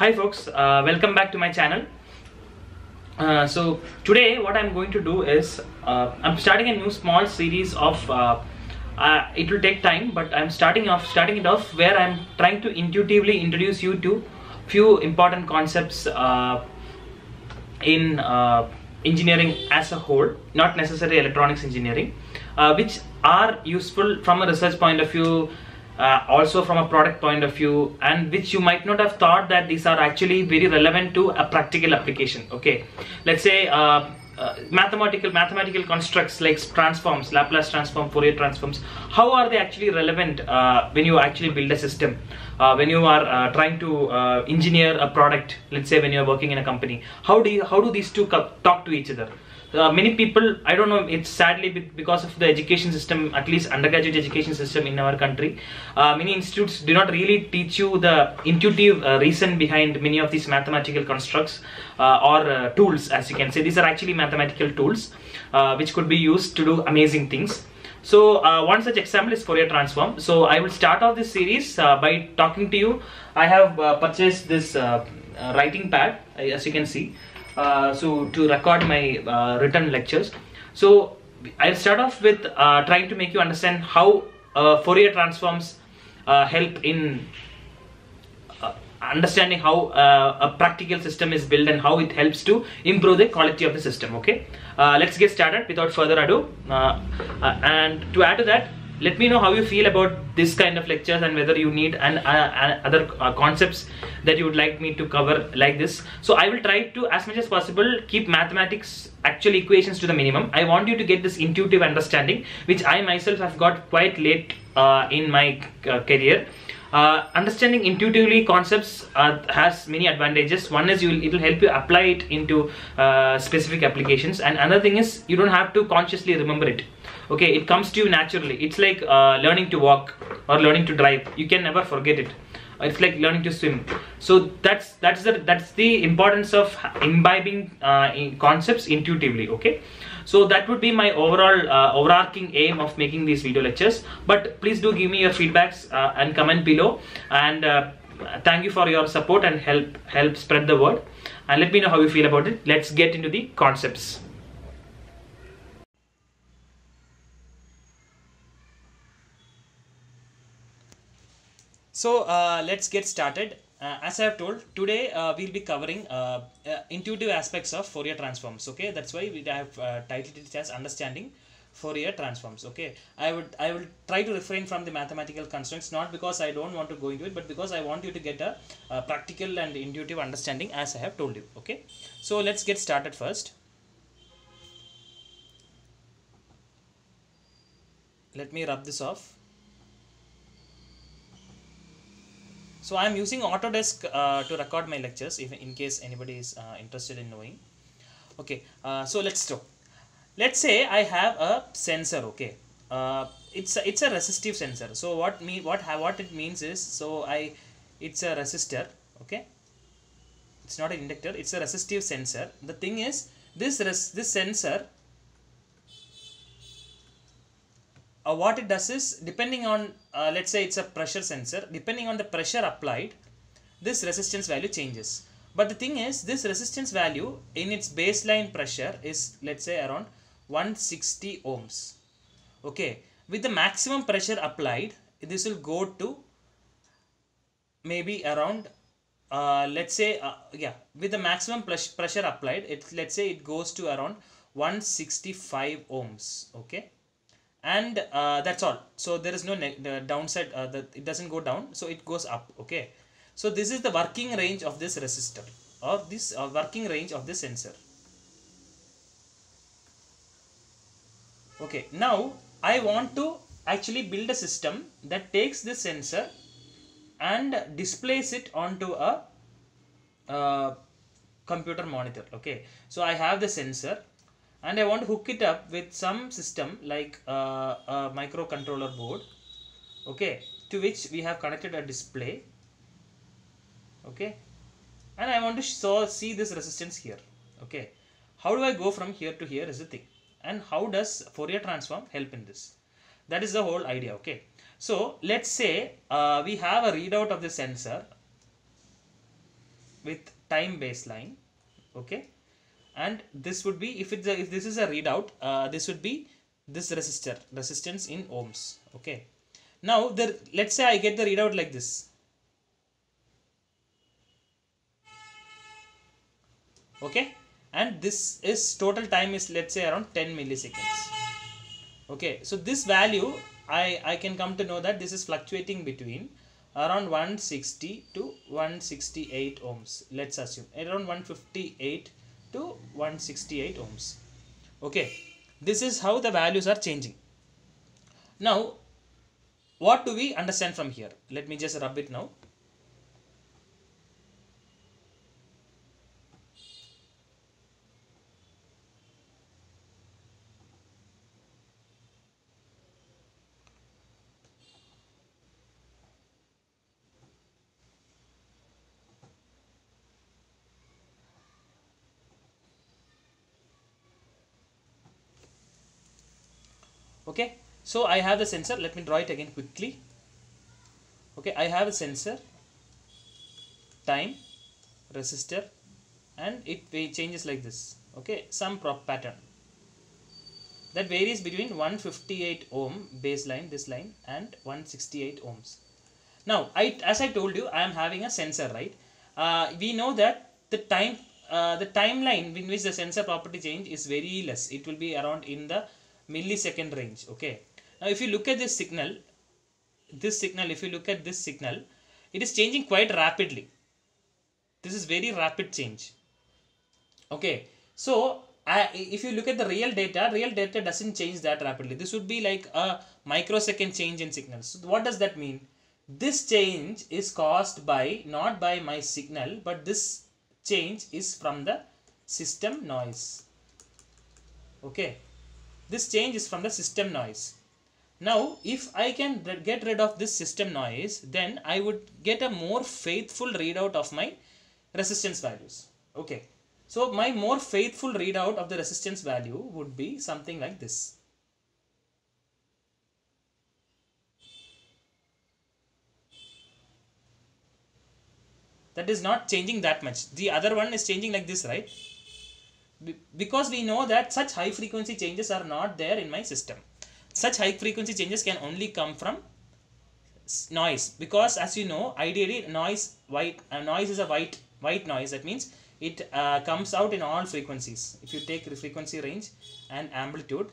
Hi folks, welcome back to my channel. So today what I'm going to do is I'm starting a new small series of it will take time, but I'm starting it off where I'm trying to intuitively introduce you to few important concepts in engineering as a whole, not necessarily electronics engineering, which are useful from a research point of view, also from a product point of view, and which you might not have thought that these are actually very relevant to a practical application. Okay, let's say mathematical constructs like transforms, Laplace transform, Fourier transforms. How are they actually relevant when you actually build a system, when you are trying to engineer a product? Let's say when you are working in a company, how do these two talk to each other? Many people, I don't know, it's sadly because of the education system, at least undergraduate education system in our country, many institutes do not really teach you the intuitive reason behind many of these mathematical constructs or tools, as you can say. These are actually mathematical tools which could be used to do amazing things. So one such example is Fourier transform. So I will start off this series by talking to you. I have purchased this writing pad, as you can see. So to record my written lectures. So I'll start off with trying to make you understand how Fourier transforms help in understanding how a practical system is built and how it helps to improve the quality of the system. Okay, let's get started without further ado. And to add to that, let me know how you feel about this kind of lectures and whether you need and other concepts that you would like me to cover like this. So I will try to, as much as possible, keep mathematics, actual equations, to the minimum. I want you to get this intuitive understanding, which I myself have got quite late in my career. Understanding intuitively concepts has many advantages. One is it will help you apply it into specific applications, and another thing is you don't have to consciously remember it. Okay, it comes to you naturally. It's like learning to walk or learning to drive. You can never forget it. It's like learning to swim. So that's the importance of imbibing concepts intuitively. Okay, so that would be my overall overarching aim of making these video lectures. But please do give me your feedbacks and comment below. And thank you for your support and help spread the word. And let me know how you feel about it. Let's get into the concepts. So let's get started. As I have told, today we'll be covering intuitive aspects of Fourier transforms. Okay, that's why we have titled it as Understanding Fourier Transforms. Okay, I will try to refrain from the mathematical constraints, not because I don't want to go into it, but because I want you to get a practical and intuitive understanding, as I have told you. Okay, so let's get started first. Let me rub this off. So I am using Autodesk to record my lectures, if in case anybody is interested in knowing. Okay, so let's stop. Let's say I have a sensor. Okay, it's a resistive sensor. So what it means is, so it's a resistor. Okay, it's not an inductor. It's a resistive sensor. The thing is, this sensor, what it does is, depending on let's say it's a pressure sensor, depending on the pressure applied, this resistance value changes. But the thing is, this resistance value in its baseline pressure is, let's say, around 160 ohms. Okay, with the maximum pressure applied, this will go to maybe around let's say with the maximum pressure applied, let's say it goes to around 165 ohms. Okay, and that's all. So there is no downside, it doesn't go down, so it goes up. Okay, so this is the working range of this resistor, or this working range of this sensor. Okay, now I want to actually build a system that takes this sensor and displays it onto a computer monitor. Okay, so I have the sensor and I want to hook it up with some system like a microcontroller board, okay, to which we have connected a display. Okay, and I want to see this resistance here. Okay, how do I go from here to here is the thing, and how does Fourier transform help in this? That is the whole idea. Okay, so let's say we have a readout of the sensor. with time baseline. Okay, and this would be, if this is a readout, this would be this resistance in ohms. Okay, now let's say I get the readout like this. Okay, and this is total time is, let's say, around 10 milliseconds. Okay, so this value I can come to know that this is fluctuating between around 160 to 168 ohms. Let's assume around 158 to 168 ohms. Okay, this is how the values are changing. Now, what do we understand from here? Let me just rub it now. Okay, so I have the sensor. Let me draw it again quickly. Okay, I have a sensor, time, resistor, and it changes like this. Okay, some prop pattern that varies between 158 ohm baseline, this line, and 168 ohms. Now, as I told you, I am having a sensor, right? We know that the timeline in which the sensor property change is very less. It will be around in the millisecond range. Okay, now if you look at this signal, it is changing quite rapidly. This is very rapid change. Okay, so if you look at the real data doesn't change that rapidly. This would be like a microsecond change in signal. So what does that mean? This change is caused by, not by my signal, but this change is from the system noise. Okay, this change is from the system noise. Now, if I can get rid of this system noise, then I would get a more faithful readout of my resistance values. Okay, so my more faithful readout of the resistance value would be something like this. That is not changing that much. The other one is changing like this, right? Because we know that such high frequency changes are not there in my system. Such high frequency changes can only come from noise, because as you know, ideally noise is a white noise. That means it comes out in all frequencies. If you take the frequency range and amplitude,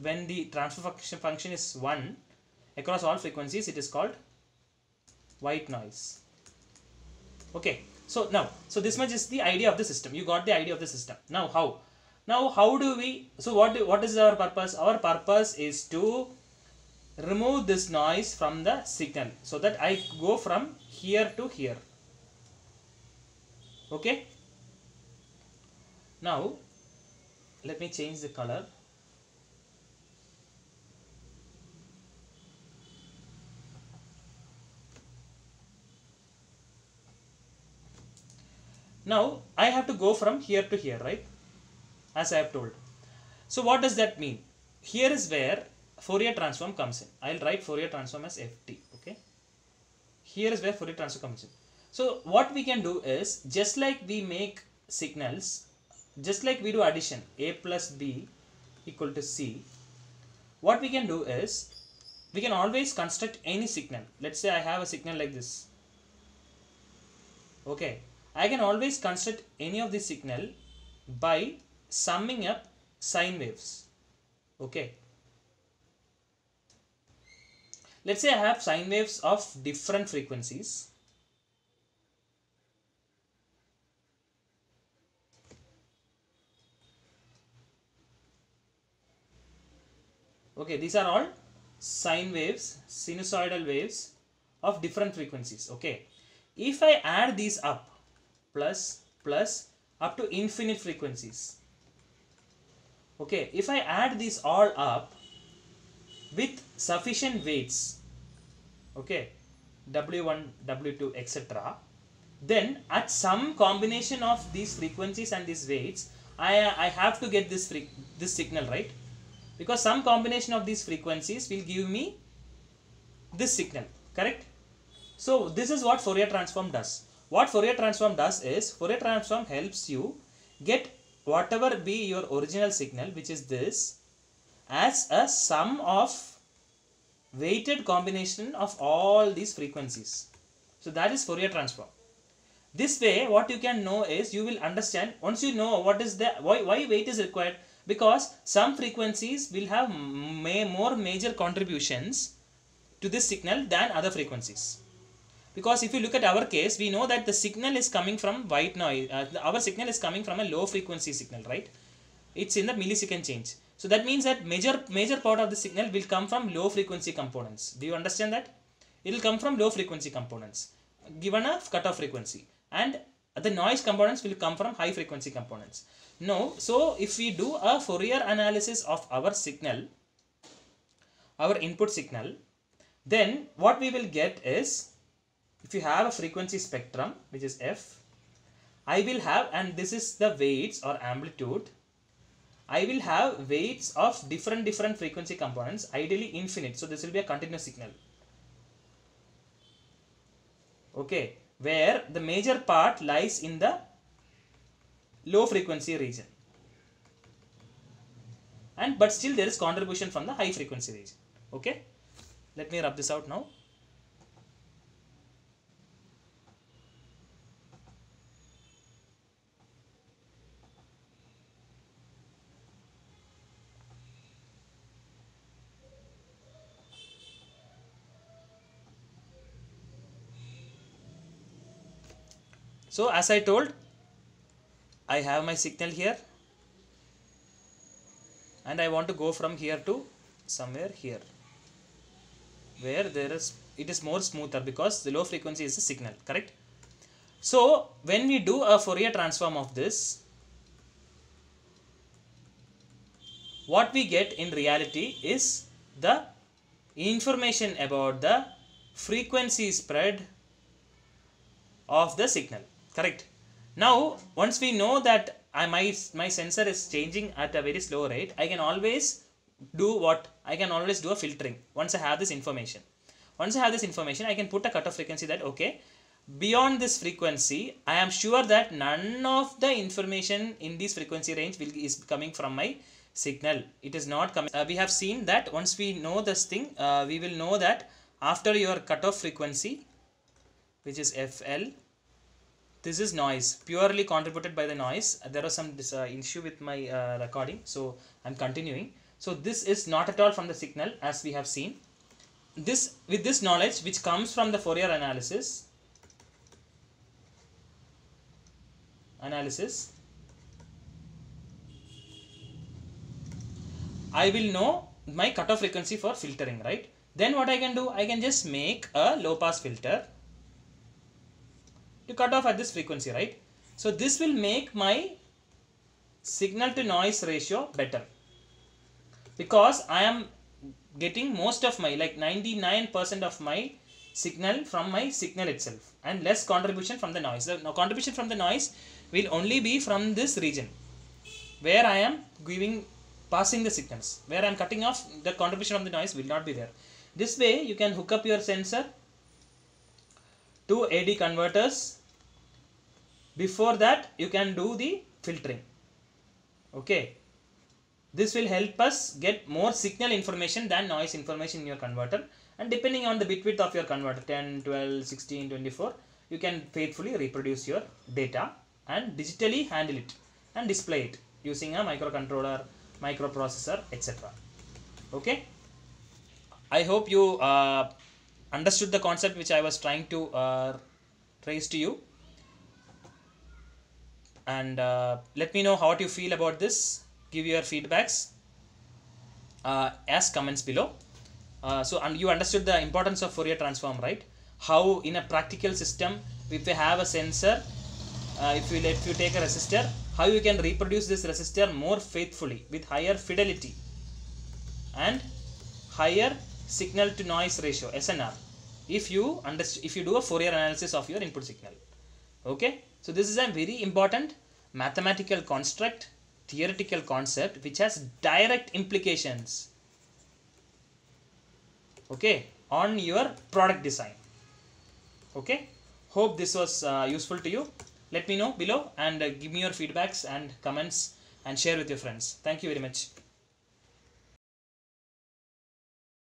when the transfer function is 1 across all frequencies, it is called white noise. Okay. So now, this much is the idea of the system. You got the idea of the system. Now how? Do we, what is our purpose? Our purpose is to remove this noise from the signal so that I go from here to here. Okay. Now, let me change the color. Now, I have to go from here to here, right? As I have told. So, what does that mean? Here is where Fourier transform comes in. I will write Fourier transform as Ft. Okay? Here is where Fourier transform comes in. So, what we can do is, just like we make signals, just like we do addition, A plus B equal to C, what we can do is, we can always construct any signal. Let's say I have a signal like this. Okay. I can always construct any of the signal by summing up sine waves. Okay. Let's say I have sine waves of different frequencies. Okay, these are all sine waves, sinusoidal waves of different frequencies. Okay. If I add these up, plus up to infinite frequencies. Okay, if I add these all up with sufficient weights, okay, W1, W2, etc., then at some combination of these frequencies and these weights, I have to get this signal, right? Because some combination of these frequencies will give me this signal, correct? So this is what Fourier transform does. What Fourier transform does is, Fourier transform helps you get whatever be your original signal, which is this, as a sum of weighted combination of all these frequencies. So that is Fourier transform. This way, what you can know is, you will understand, once you know what is the, why weight is required, because some frequencies will have more major contributions to this signal than other frequencies. Because if you look at our case, we know that the signal is coming from white noise, our signal is coming from a low frequency signal, right? It's in the millisecond change. So that means that major part of the signal will come from low frequency components. Do you understand that? It will come from low frequency components, given a cutoff frequency. And the noise components will come from high frequency components. Now, so if we do a Fourier analysis of our signal, our input signal, then what we will get is, if you have a frequency spectrum, which is F, I will have, and this is the weights or amplitude, I will have weights of different frequency components, ideally infinite. So this will be a continuous signal. Okay, where the major part lies in the low frequency region, and but still there is contribution from the high frequency region. Okay, let me rub this out now. So as I told, I have my signal here and I want to go from here to somewhere here where there is, it is more smoother because the low frequency is the signal, correct? So when we do a Fourier transform of this, what we get in reality is the information about the frequency spread of the signal. Correct. Now, once we know that my sensor is changing at a very slow rate, I can always do what? I can always do a filtering. Once I have this information, I can put a cutoff frequency that, okay, beyond this frequency, I am sure that none of the information in this frequency range is coming from my signal. It is not coming. We have seen that once we know this thing, we will know that after your cutoff frequency, which is FL, this is noise, purely contributed by the noise. There was some issue with my recording, so I'm continuing. So this is not at all from the signal, as we have seen. This, with this knowledge which comes from the Fourier analysis, I will know my cutoff frequency for filtering, right? Then what I can do, I can just make a low pass filter to cut off at this frequency, right? So this will make my signal to noise ratio better, because I am getting most of my, like 99% of my signal from my signal itself, and less contribution from the noise. Now, contribution from the noise will only be from this region where I am passing the signals. Where I am cutting off, the contribution from the noise will not be there. This way you can hook up your sensor to AD converters. Before that, you can do the filtering. Okay, this will help us get more signal information than noise information in your converter, and depending on the bit width of your converter, 10, 12, 16, 24, you can faithfully reproduce your data and digitally handle it and display it using a microcontroller, microprocessor, etc. Okay, I hope you understood the concept which I was trying to raise to you, and let me know how you feel about this. Give your feedbacks as comments below. So you understood the importance of Fourier transform, right? How in a practical system, if you have a sensor, if you take a resistor, how you can reproduce this resistor more faithfully with higher fidelity and higher signal to noise ratio, SNR, if you do a Fourier analysis of your input signal. Okay, so this is a very important mathematical construct, theoretical concept, which has direct implications, okay, on your product design. Okay, Hope this was useful to you. Let me know below and give me your feedbacks and comments and share with your friends. Thank you very much.